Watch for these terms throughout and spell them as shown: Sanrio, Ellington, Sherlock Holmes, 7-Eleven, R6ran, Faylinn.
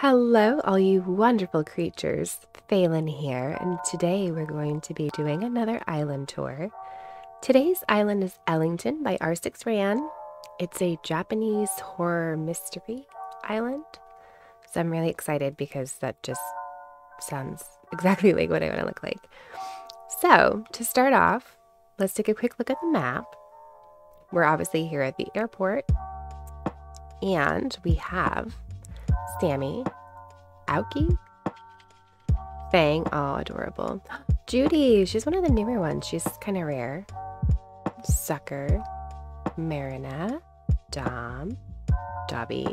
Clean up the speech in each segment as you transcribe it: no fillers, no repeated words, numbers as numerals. Hello all you wonderful creatures, Faylinn here, and today we're going to be doing another island tour. Today's island is Ellington by R6ran. It's a Japanese horror mystery island, so I'm really excited because that just sounds exactly like what I want to look like. So, to start off, let's take a quick look at the map. We're obviously here at the airport, and we have Sammy, Aoki, Fang, all adorable. Judy, she's one of the newer ones. She's kind of rare. Sucker, Marina, Dom, Dobby,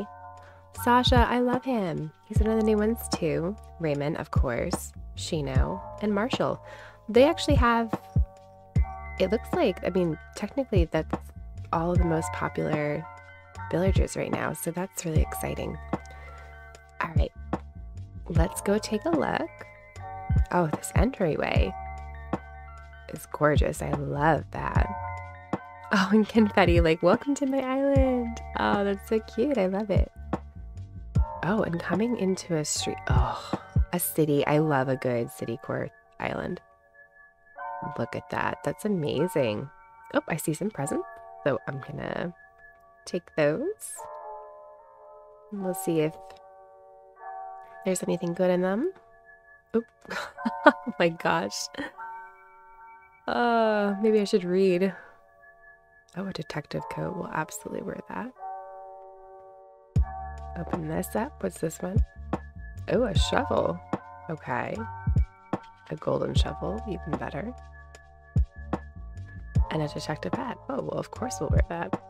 Sasha, I love him. He's one of the new ones too. Raymond, of course, Shino, and Marshall. They actually have, it looks like, I mean, technically that's all of the most popular villagers right now, so that's really exciting. All right, let's go take a look. Oh, this entryway is gorgeous. I love that. Oh, and confetti, like, welcome to my island. Oh, that's so cute. I love it. Oh, and coming into a street. Oh, a city. I love a good city core island. Look at that. That's amazing. Oh, I see some presents, so I'm gonna take those. We'll see if there's anything good in them. Oop. Oh my gosh. Maybe I should read. Oh, a detective coat. We'll absolutely wear that. Open this up. What's this one? Oh, a shovel. Okay. A golden shovel. Even better. And a detective hat. Oh, well, of course we'll wear that.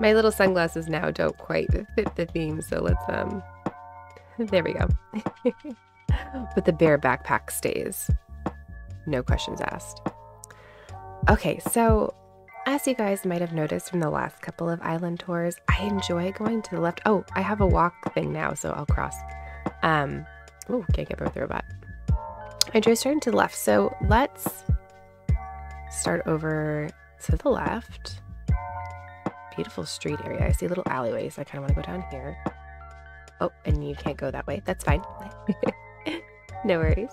My little sunglasses now don't quite fit the theme, so let's there we go. But the bear backpack stays. No questions asked. Okay, so as you guys might have noticed from the last couple of island tours, I enjoy going to the left. Oh, I have a walk thing now, so I'll cross. Oh, can't get both the robot. I enjoy starting to the left, so let's start over to the left. Beautiful street area. I see little alleyways. So I kind of want to go down here. Oh, and you can't go that way. That's fine. No worries.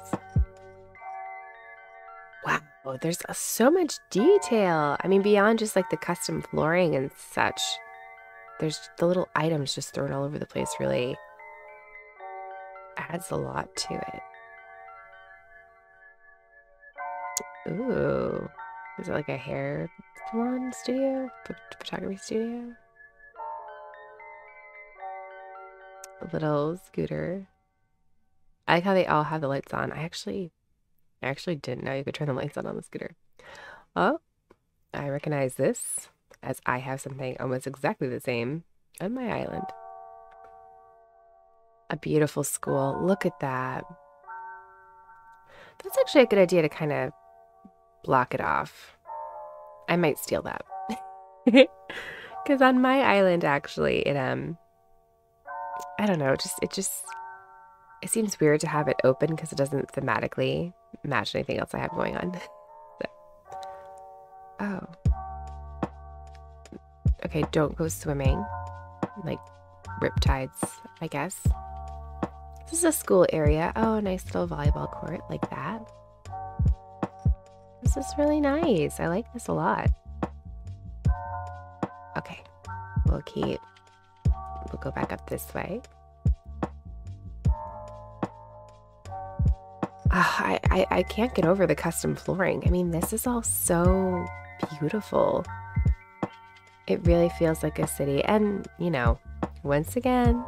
Wow, there's so much detail. I mean, beyond just like the custom flooring and such, there's the little items just thrown all over the place. Really adds a lot to it. Ooh, is it like a hair salon studio? Photography studio? A little scooter. I like how they all have the lights on. I actually didn't know you could turn the lights on the scooter. Oh, I recognize this as I have something almost exactly the same on my island. A beautiful school. Look at that. That's actually a good idea to kind of block it off. I might steal that. Because on my island, actually, it I don't know, it seems weird to have it open because it doesn't thematically match anything else I have going on. So. Oh. Okay, don't go swimming. Like, riptides, I guess. This is a school area. Oh, nice little volleyball court like that. This is really nice. I like this a lot. Okay, we'll keep. We'll go back up this way. I can't get over the custom flooring. I mean, this is all so beautiful. It really feels like a city. And, you know, once again,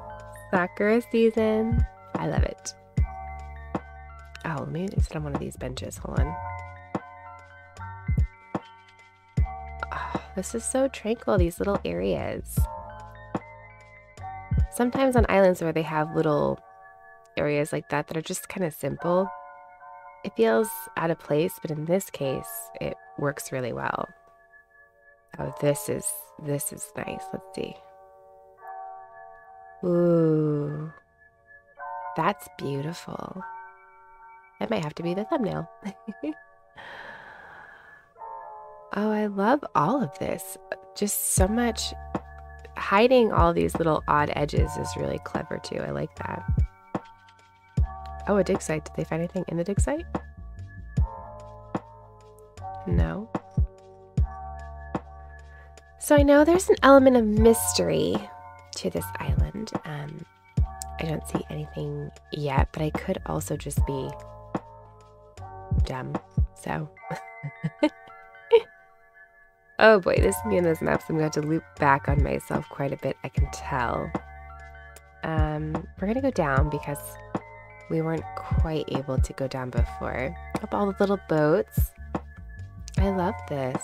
Sakura season. I love it. Oh, let me sit on one of these benches. Hold on. Oh, this is so tranquil, these little areas. Sometimes on islands where they have little areas like that that are just kind of simple, it feels out of place, but in this case, it works really well. Oh, this is nice. Let's see. Ooh, that's beautiful. That might have to be the thumbnail. Oh, I love all of this. Just so much hiding all these little odd edges is really clever too. I like that. Oh, a dig site. Did they find anything in the dig site? No. So I know there's an element of mystery to this island. I don't see anything yet, but I could also just be dumb. So. Oh boy, this me and those maps, I'm going to have to loop back on myself quite a bit, I can tell. We're going to go down because we weren't quite able to go down before. Up all the little boats. I love this.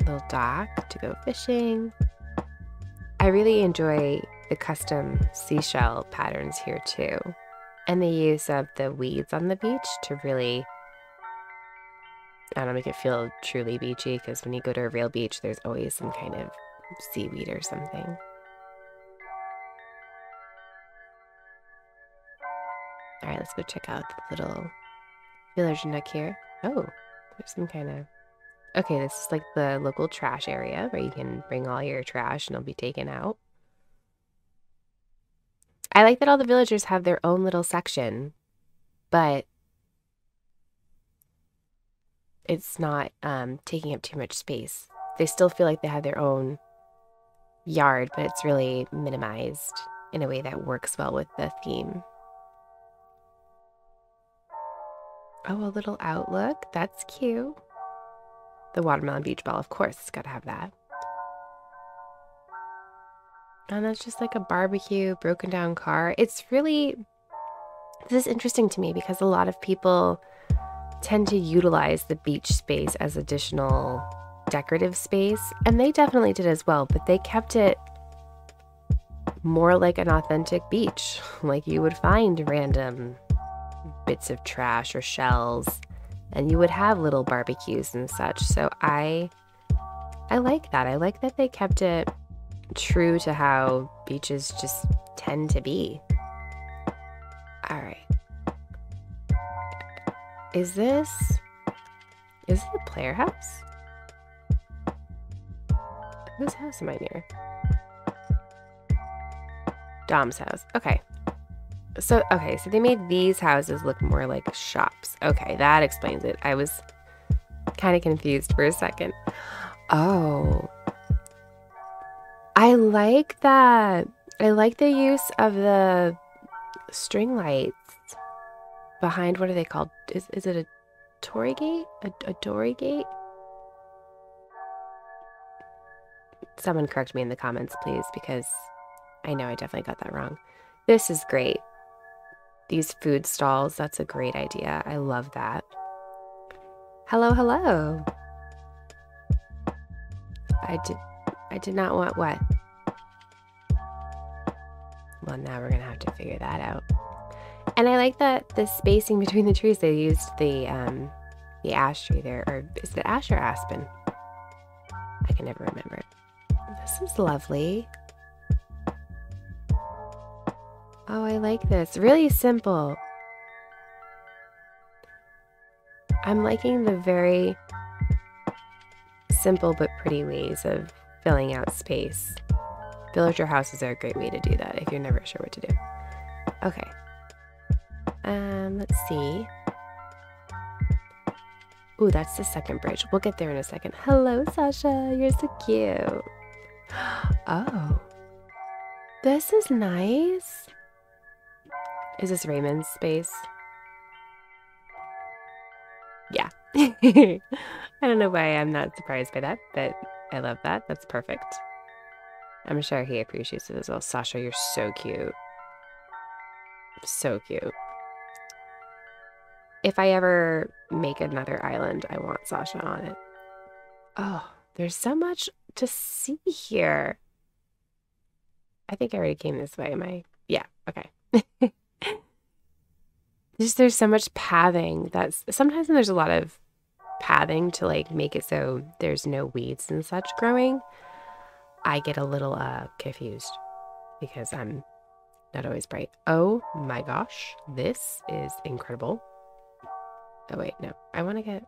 Little dock to go fishing. I really enjoy the custom seashell patterns here too. And the use of the weeds on the beach to really... I don't know, make it feel truly beachy, because when you go to a real beach, there's always some kind of seaweed or something. Alright, let's go check out the little village nook here. Oh, there's some kind of... Okay, this is like the local trash area where you can bring all your trash and it'll be taken out. I like that all the villagers have their own little section, but... it's not taking up too much space. They still feel like they have their own yard, but it's really minimized in a way that works well with the theme. Oh, a little outlook. That's cute. The watermelon beach ball, of course. It's got to have that. And that's just like a barbecue, broken down car. It's really... this is interesting to me because a lot of people... tend to utilize the beach space as additional decorative space, and they definitely did as well, but they kept it more like an authentic beach, like you would find random bits of trash or shells, and you would have little barbecues and such. So I like that. I like that they kept it true to how beaches just tend to be. All right. Is this the player house? Whose house am I near? Dom's house. Okay. So they made these houses look more like shops. Okay, that explains it. I was kind of confused for a second. Oh. I like that. I like the use of the string lights. Behind, what are they called? Is it a torii gate? A dory gate? Someone correct me in the comments, please, because I know I definitely got that wrong. This is great. These food stalls, that's a great idea. I love that. Hello, hello. I did not want what? Well, now we're gonna have to figure that out. And I like that the spacing between the trees, they used the ash tree there, or is it ash or aspen? I can never remember. This is lovely. Oh, I like this. Really simple. I'm liking the very simple but pretty ways of filling out space. Villager houses are a great way to do that if you're never sure what to do. Okay. Let's see. Ooh, that's the second bridge. We'll get there in a second. Hello, Sasha. You're so cute. Oh. This is nice. Is this Raymond's space? Yeah. I don't know why I'm not surprised by that, but I love that. That's perfect. I'm sure he appreciates it as well. Sasha, you're so cute. So cute. If I ever make another island, I want Sasha on it. Oh, there's so much to see here. I think I already came this way. Am I? Yeah, okay. There's so much pathing. Sometimes there's a lot of pathing to like make it so there's no weeds and such growing. I get a little confused because I'm not always bright. Oh my gosh, this is incredible. Oh wait, no. I want to get...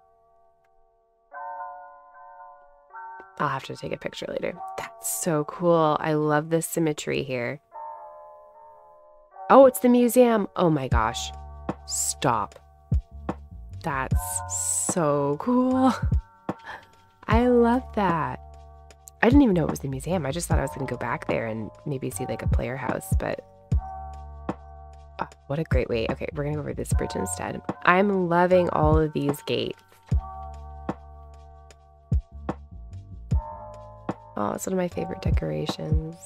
I'll have to take a picture later. That's so cool. I love the symmetry here. Oh, it's the museum. Oh my gosh. Stop. That's so cool. I love that. I didn't even know it was the museum. I just thought I was going to go back there and maybe see like a player house, but oh, what a great way. Okay, we're going to go over this bridge instead. I'm loving all of these gates. Oh, it's one of my favorite decorations.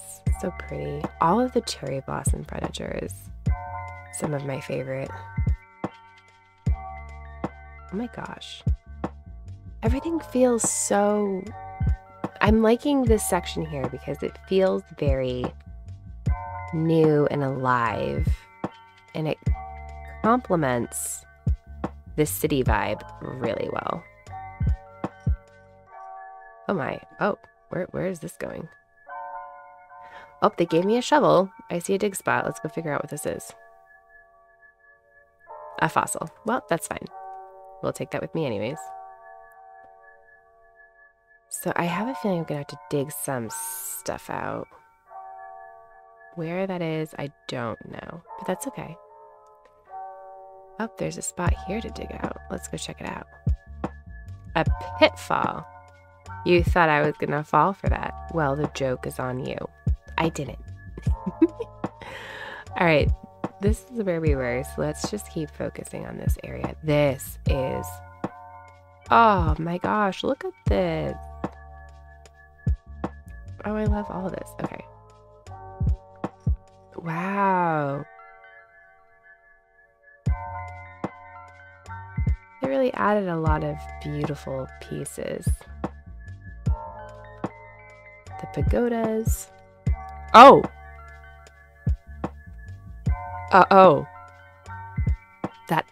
So pretty. All of the cherry blossom furniture is some of my favorite. Oh my gosh. Everything feels so... I'm liking this section here because it feels very new and alive, and it complements the city vibe really well. Oh my, oh, where is this going? Oh, they gave me a shovel. I see a dig spot. Let's go figure out what this is. A fossil. Well, that's fine. We'll take that with me anyways. So I have a feeling I'm going to have to dig some stuff out. Where that is, I don't know. But that's okay. Oh, there's a spot here to dig out. Let's go check it out. A pitfall. You thought I was going to fall for that. Well, the joke is on you. I didn't. All right. This is where we were. So let's just keep focusing on this area. This is... Oh my gosh. Look at this. Oh, I love all of this. Okay. Wow. They really added a lot of beautiful pieces. The pagodas. Oh. Uh-oh. That.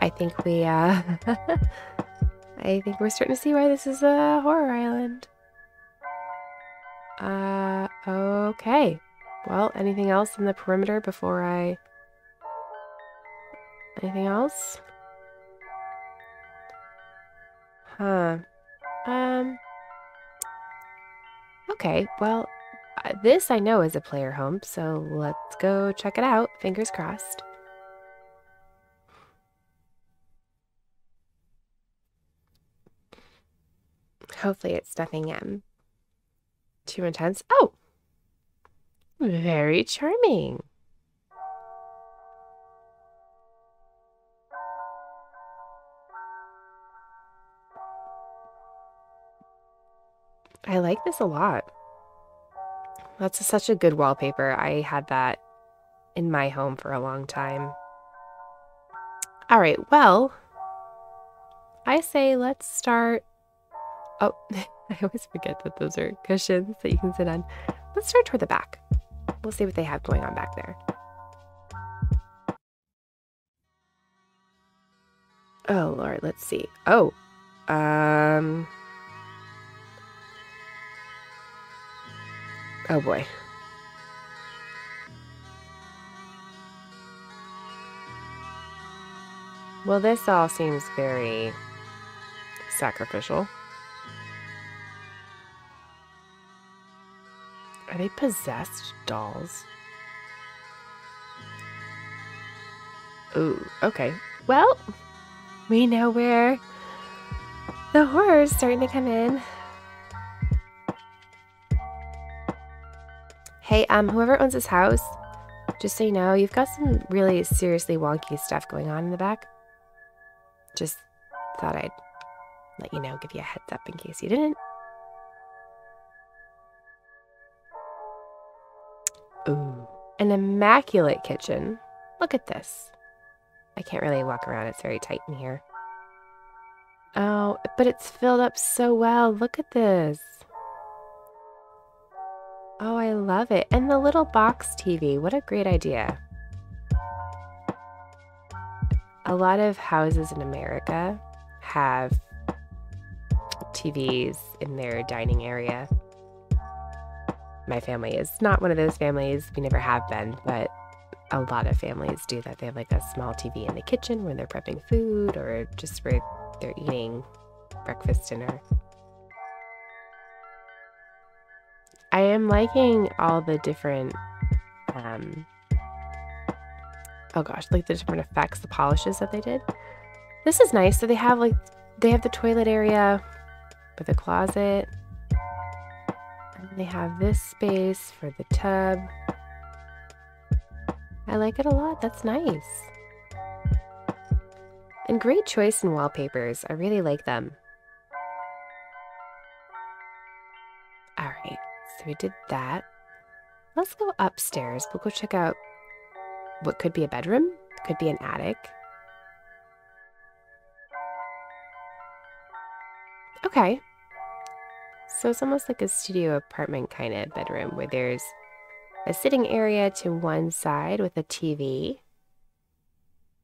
I think we, I think we're starting to see why this is a horror island. Okay. Well, anything else in the perimeter before I... Anything else? Huh. Okay, well, this I know is a player home, so let's go check it out. Fingers crossed. Hopefully it's nothing too intense. Oh, very charming. I like this a lot. That's such a good wallpaper. I had that in my home for a long time. All right, well, I say let's start. Oh, I always forget that those are cushions that you can sit on. Let's start toward the back. We'll see what they have going on back there. Oh, Lord, let's see. Oh, oh boy. Well, this all seems very sacrificial. Are they possessed dolls? Ooh, okay. Well, we know where the horror is starting to come in. Hey, whoever owns this house, just so you know, you've got some really seriously wonky stuff going on in the back. Just thought I'd let you know, give you a heads up in case you didn't. Ooh, an immaculate kitchen. Look at this. I can't really walk around. It's very tight in here. Oh, but it's filled up so well. Look at this. Oh, I love it. And the little box TV. What a great idea. A lot of houses in America have TVs in their dining area. My family is not one of those families. We never have been, but a lot of families do that. They have like a small TV in the kitchen when they're prepping food or just for they're eating breakfast, dinner. I am liking all the different, oh gosh, like the different effects, the polishes that they did. This is nice. So they have like, they have the toilet area with a closet. And they have this space for the tub. I like it a lot. That's nice. And great choice in wallpapers. I really like them. All right. So we did that. Let's go upstairs. We'll go check out what could be a bedroom. Could be an attic. Okay. So it's almost like a studio apartment kind of bedroom where there's a sitting area to one side with a TV.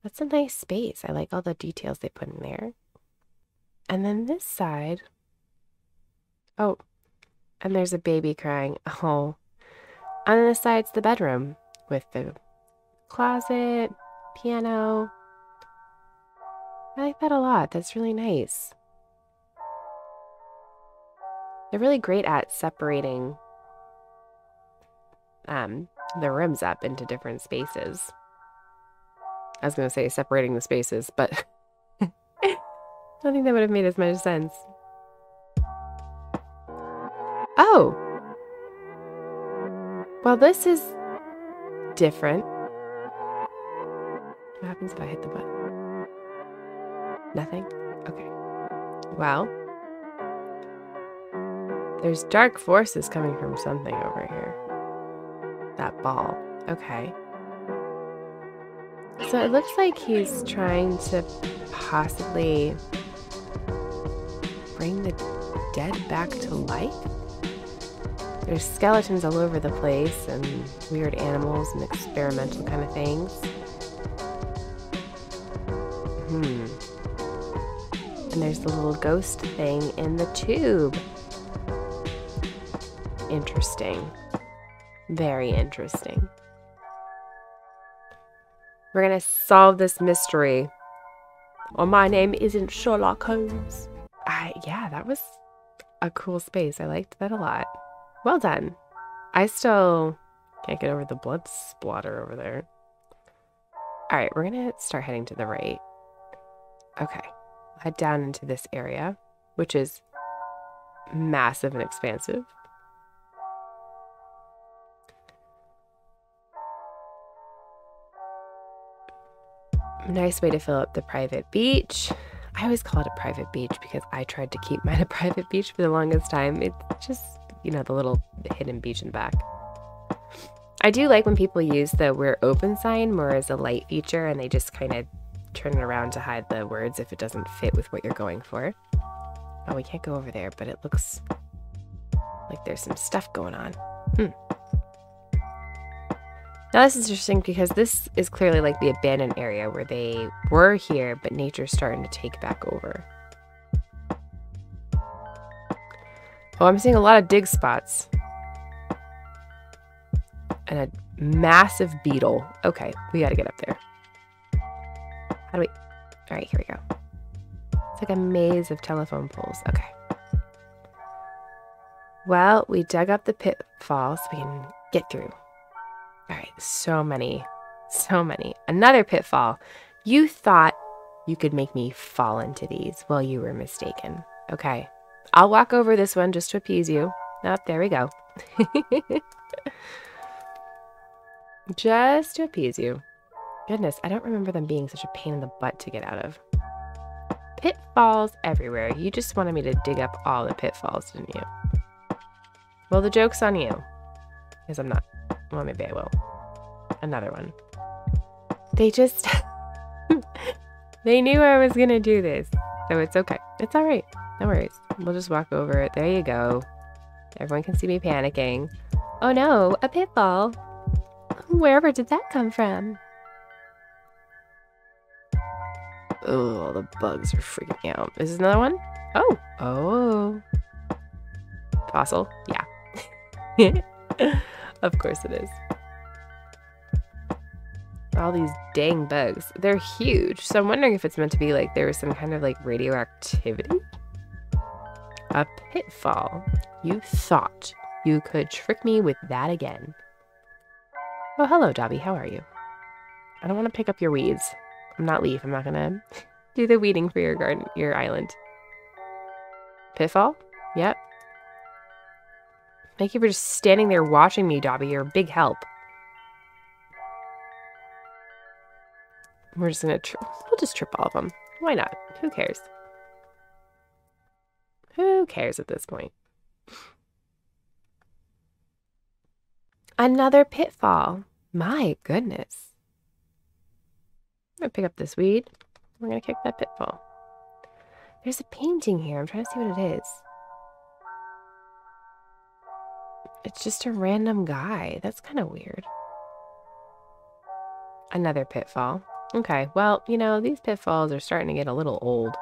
That's a nice space. I like all the details they put in there. And then this side. Oh, and there's a baby crying. Oh. And then this side's the bedroom with the closet, piano. I like that a lot. That's really nice. They're really great at separating the rooms up into different spaces. I was going to say separating the spaces, but I don't think that would have made as much sense. Oh! Well, this is different. What happens if I hit the button? Nothing? Okay. Well, there's dark forces coming from something over here. That ball. Okay. So it looks like he's trying to possibly bring the dead back to life. There's skeletons all over the place and weird animals and experimental kind of things. And there's the little ghost thing in the tube. Interesting. Very interesting. We're gonna solve this mystery. Or my name isn't Sherlock Holmes. Yeah, that was a cool space. I liked that a lot. Well done. I still can't get over the blood splatter over there. All right, we're gonna start heading to the right. Okay, head down into this area, which is massive and expansive. Nice way to fill up the private beach. I always call it a private beach because I tried to keep mine a private beach for the longest time. It's just, you know, the little hidden beach in the back. I do like when people use the "we're open" sign more as a light feature and they just kind of turn it around to hide the words if it doesn't fit with what you're going for. Oh, we can't go over there, but it looks like there's some stuff going on. Now this is interesting because this is clearly like the abandoned area where they were here, but nature's starting to take back over. Oh, I'm seeing a lot of dig spots. And a massive beetle. Okay, we gotta get up there. How do we... All right, here we go. It's like a maze of telephone poles. Okay. Well, we dug up the pitfall so we can get through. All right, so many. Another pitfall. You thought you could make me fall into these. Well, you were mistaken. Okay, I'll walk over this one just to appease you. Oh, there we go. Just to appease you. Goodness, I don't remember them being such a pain in the butt to get out of. Pitfalls everywhere. You just wanted me to dig up all the pitfalls, didn't you? Well, the joke's on you. Because I'm not. Well, maybe I will. Another one. They just... they knew I was going to do this. So it's okay. It's all right. No worries. We'll just walk over it. There you go. Everyone can see me panicking. Oh no, a pitfall. Wherever did that come from? Oh, all the bugs are freaking me out. Is this another one? Oh. Oh. Fossil? Yeah. Of course it is. all these dang bugs. They're huge. So I'm wondering if it's meant to be like there was some kind of like radioactivity. A pitfall. You thought you could trick me with that again. Oh, hello, Dobby. How are you? I don't want to pick up your weeds. I'm not leaf. I'm not going to do the weeding for your garden, your island. Pitfall? Yep. Thank you for just standing there watching me, Dobby. You're a big help. We're just going to trip. We'll just trip all of them. Why not? Who cares? Who cares at this point? Another pitfall. My goodness. I'm going to pick up this weed. We're going to kick that pitfall. There's a painting here. I'm trying to see what it is. It's just a random guy. That's kind of weird. Another pitfall. Okay, well, you know, these pitfalls are starting to get a little old.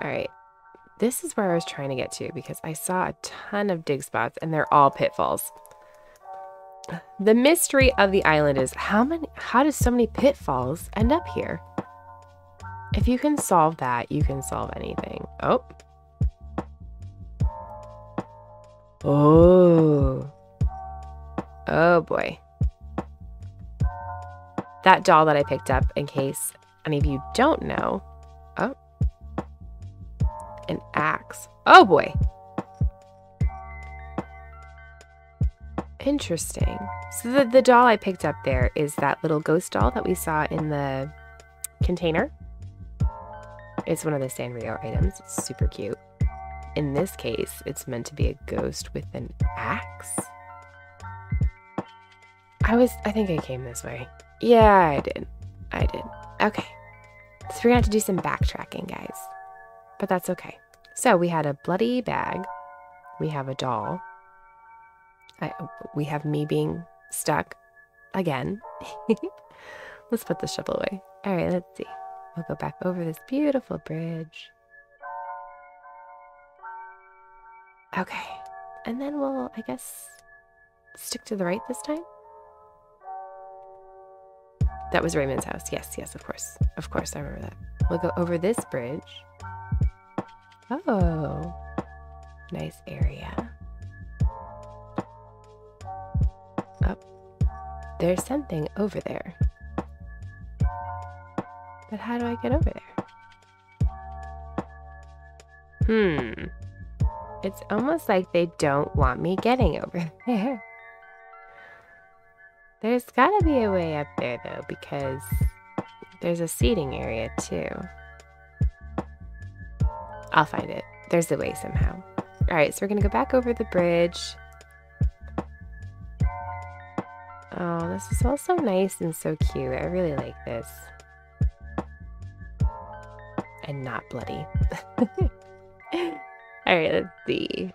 All right. This is where I was trying to get to because I saw a ton of dig spots and they're all pitfalls. The mystery of the island is how does so many pitfalls end up here? If you can solve that, you can solve anything. Oh. Oh. Oh boy. That doll that I picked up, in case any of you don't know. Oh. An axe. Oh boy. Interesting. So the doll I picked up there is that little ghost doll that we saw in the container. It's one of the Sanrio items. It's super cute. In this case, it's meant to be a ghost with an axe. I think I came this way. Yeah, I did. I did. Okay. So we're gonna have to do some backtracking, guys. But that's okay. So we had a bloody bag. We have a doll. We have me being stuck again. Let's put the shovel away. All right, let's see. We'll go back over this beautiful bridge. Okay. And then we'll, I guess, stick to the right this time. That was Raymond's house. Yes, yes, of course. Of course, I remember that. We'll go over this bridge. Oh, nice area. Oh, there's something over there. But how do I get over there? Hmm. It's almost like they don't want me getting over there. There's gotta be a way up there though, because there's a seating area too. I'll find it. There's a way somehow. All right, so we're gonna go back over the bridge. Oh, this is all so nice and so cute. I really like this. And not bloody. All right, let's see.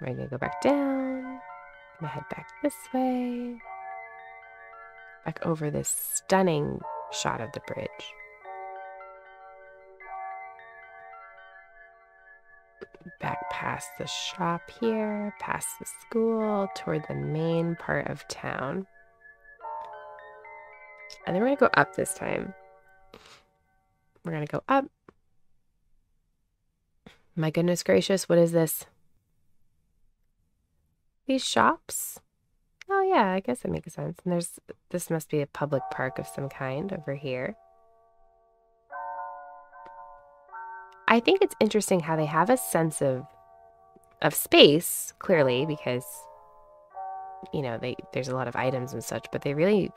We're gonna go back down. I'm gonna head back this way. Back over this stunning shot of the bridge. Back past the shop here, past the school, toward the main part of town. And then we're going to go up this time. We're going to go up. My goodness gracious, what is this? These shops? Oh yeah, I guess that makes sense. And this must be a public park of some kind over here. I think it's interesting how they have a sense of space, clearly, because, you know, there's a lot of items and such, but they really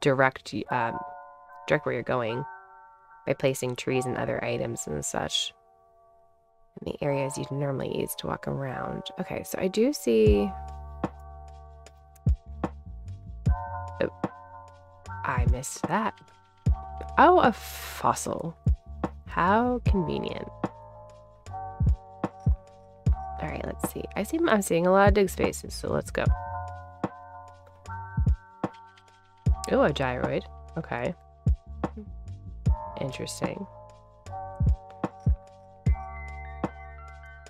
direct where you're going by placing trees and other items and such in the areas you'd normally use to walk around. Okay, so I do see... Oh, I missed that. Oh, a fossil. How convenient. All right, let's see. I'm seeing a lot of dig spaces, so let's go. Oh, a gyroid. Okay. Interesting. All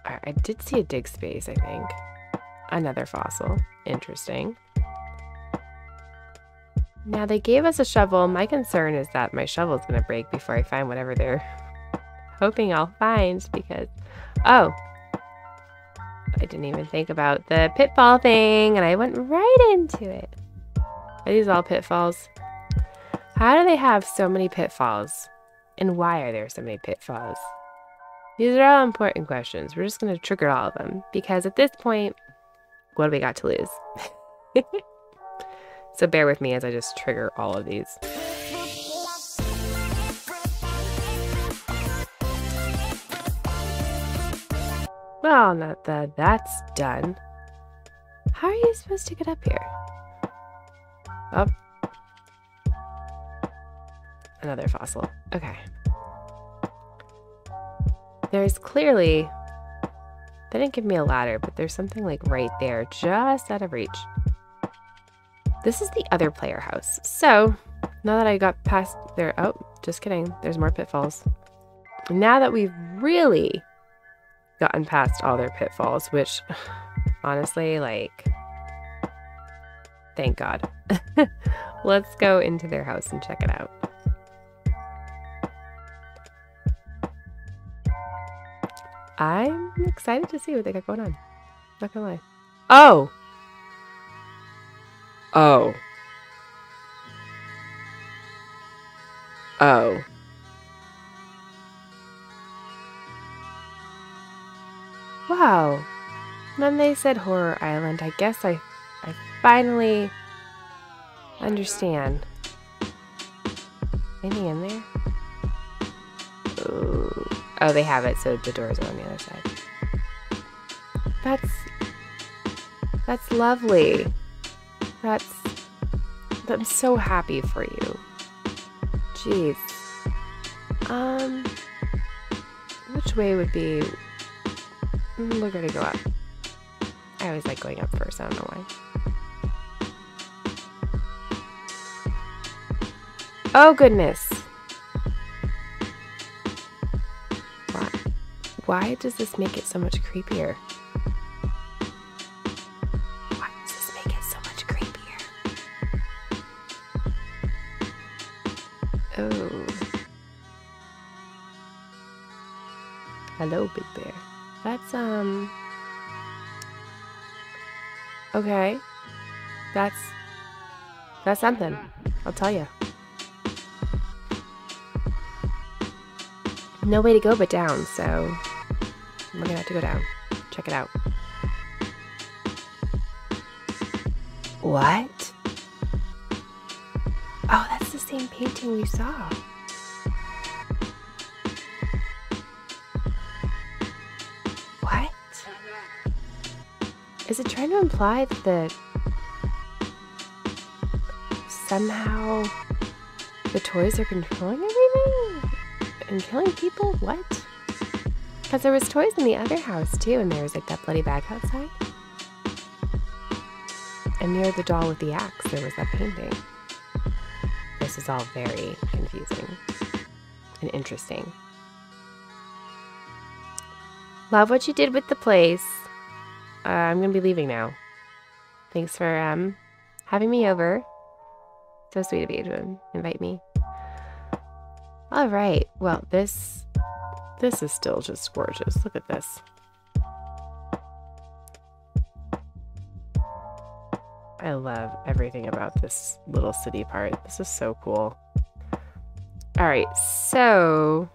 right, I did see a dig space, I think. Another fossil. Interesting. Now they gave us a shovel. My concern is that my shovel's gonna break before I find whatever they're hoping I'll find, because, oh, I didn't even think about the pitfall thing and I went right into it. Are these all pitfalls? How do they have so many pitfalls? And why are there so many pitfalls? These are all important questions. We're just gonna trigger all of them because at this point, what do we got to lose? So bear with me as I just trigger all of these. Well, not that that's done. How are you supposed to get up here? Oh. Another fossil. Okay. There's clearly... They didn't give me a ladder, but there's something like right there, just out of reach. This is the other player house. So, now that I got past there... Oh, just kidding. There's more pitfalls. Now that we've really gotten past all their pitfalls, which, honestly, like... Thank God. Let's go into their house and check it out. I'm excited to see what they got going on. Not gonna lie. Oh! Oh. Oh. Wow. Then they said Horror Island. I guess I finally understand. Any in there? Ooh. Oh, they have it, so the doors are on the other side. That's lovely. I'm so happy for you. Jeez. Which way would be... We're gonna go up. I always like going up first, I don't know why. Oh, goodness. Why does this make it so much creepier? Why does this make it so much creepier? Oh. Hello, Big Bear. That's, okay. That's something. I'll tell you. No way to go but down, so... We're gonna have to go down. Check it out. What? Oh, that's the same painting we saw. What? Is it trying to imply that somehow the toys are controlling everything? And killing people? What? Because there was toys in the other house too, and there was like that bloody bag outside. And near the doll with the axe, there was that painting. This is all very confusing and interesting. Love what you did with the place. I'm gonna be leaving now. Thanks for having me over. So sweet of you to invite me. All right. Well, this is still just gorgeous. Look at this. I love everything about this little city part. This is so cool. All right, so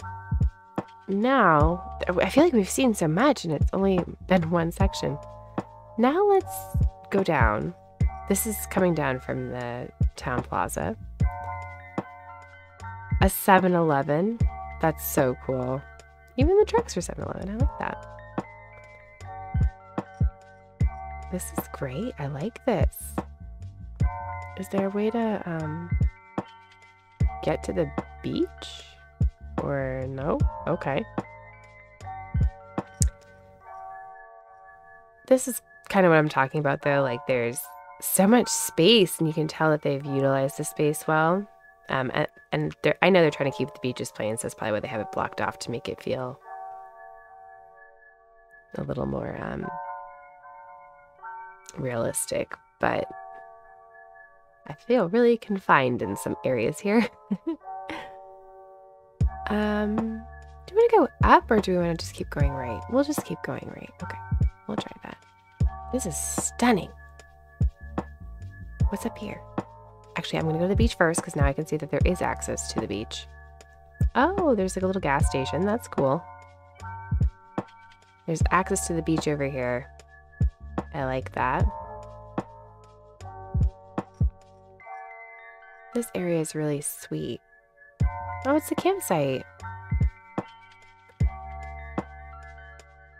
now I feel like we've seen so much and it's only been one section. Now let's go down. This is coming down from the town plaza. A 7-Eleven. That's so cool. Even the trucks are 7-Eleven. I like that. This is great. I like this. Is there a way to get to the beach? Or no? Okay. This is kind of what I'm talking about though. Like there's so much space and you can tell that they've utilized the space well. And I know they're trying to keep the beaches plain, so that's probably why they have it blocked off to make it feel a little more realistic. But I feel really confined in some areas here. Do we want to go up or do we want to just keep going right? We'll just keep going right. Okay, we'll try that. This is stunning. What's up here? Actually, I'm going to go to the beach first because now I can see that there is access to the beach. Oh, there's like a little gas station. That's cool. There's access to the beach over here. I like that. This area is really sweet. Oh, it's the campsite.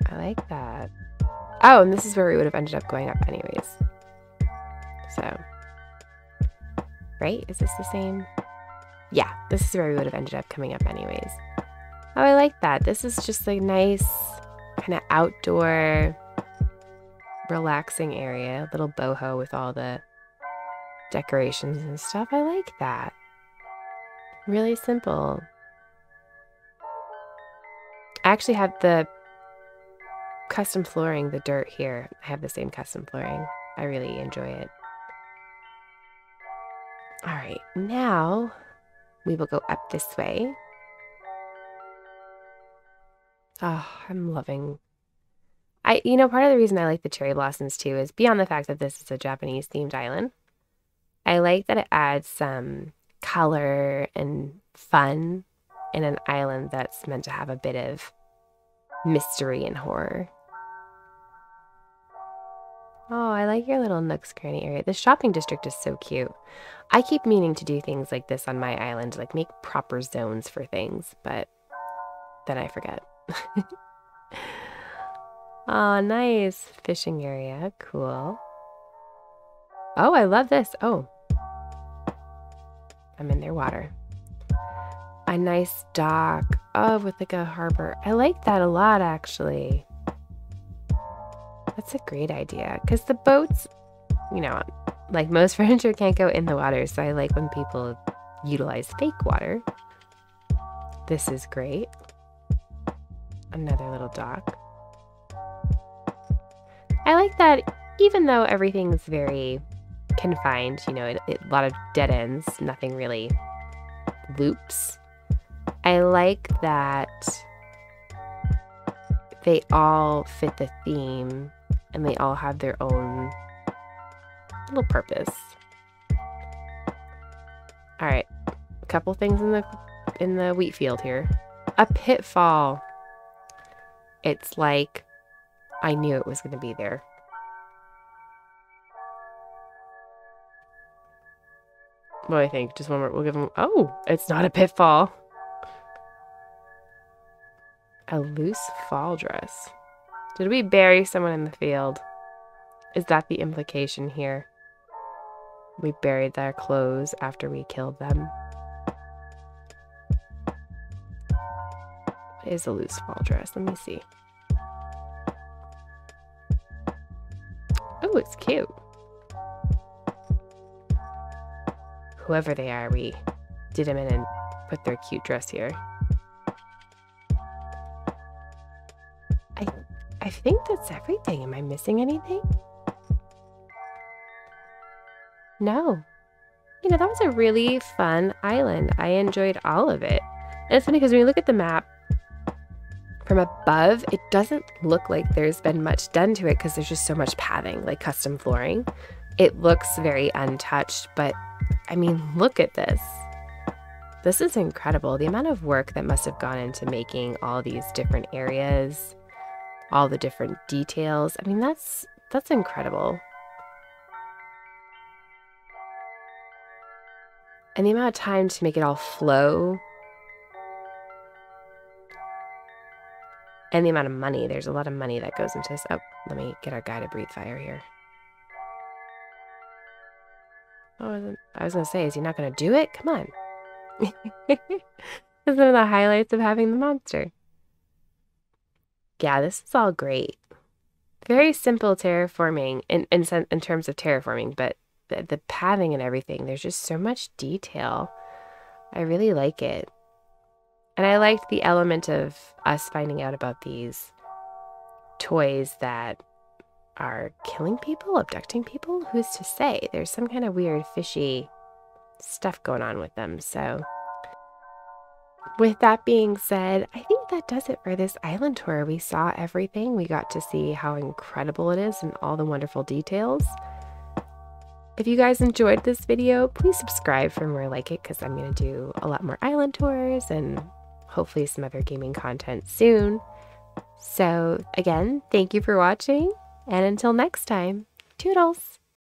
I like that. Oh, and this is where we would have ended up going up anyways. So, right? Is this the same? Yeah, this is where we would have ended up coming up anyways. Oh, I like that. This is just a nice kind of outdoor, relaxing area. A little boho with all the decorations and stuff. I like that. Really simple. I actually have the custom flooring, the dirt here. I have the same custom flooring. I really enjoy it. All right, now we will go up this way. Oh, I'm loving. You know, part of the reason I like the cherry blossoms too is beyond the fact that this is a Japanese themed island. I like that it adds some color and fun in an island that's meant to have a bit of mystery and horror. Oh, I like your little nooks cranny area. The shopping district is so cute. I keep meaning to do things like this on my island, like make proper zones for things, but then I forget. Oh, nice fishing area. Cool. Oh, I love this. Oh, I'm in their water. A nice dock. Oh, with like a harbor. I like that a lot, actually. That's a great idea because the boats, you know, like most furniture can't go in the water. So I like when people utilize fake water. This is great. Another little dock. I like that even though everything's very confined, you know, a lot of dead ends, nothing really loops. I like that they all fit the theme and they all have their own little purpose. All right, a couple things in the wheat field here. A pitfall. It's like I knew it was going to be there. What do I think? Just one more. We'll give them. Oh, it's not a pitfall. A loose fall dress. Did we bury someone in the field? Is that the implication here? We buried their clothes after we killed them. What is a loose fall dress? Let me see. Oh, it's cute. Whoever they are, we did them in and put their cute dress here. I think that's everything. Am I missing anything? No. You know, that was a really fun island. I enjoyed all of it. And it's funny because when you look at the map from above, it doesn't look like there's been much done to it because there's just so much pathing, like custom flooring. It looks very untouched, but I mean, look at this. This is incredible. The amount of work that must have gone into making all these different areas, all the different details. I mean, that's incredible. And the amount of time to make it all flow. And the amount of money. There's a lot of money that goes into this. Oh, let me get our guy to breathe fire here. Oh, I was going to say, is he not going to do it? Come on. That's one of the highlights of having the monster. Yeah, this is all great. Very simple terraforming in terms of terraforming, but the pathing and everything, there's just so much detail. I really like it. And I liked the element of us finding out about these toys that are killing people, abducting people? Who's to say? There's some kind of weird, fishy stuff going on with them. So with that being said, I think that does it for this island tour. We saw everything. We got to see how incredible it is and all the wonderful details. If you guys enjoyed this video, please subscribe for more like it, because I'm going to do a lot more island tours and hopefully some other gaming content soon. So again, thank you for watching, and until next time, toodles!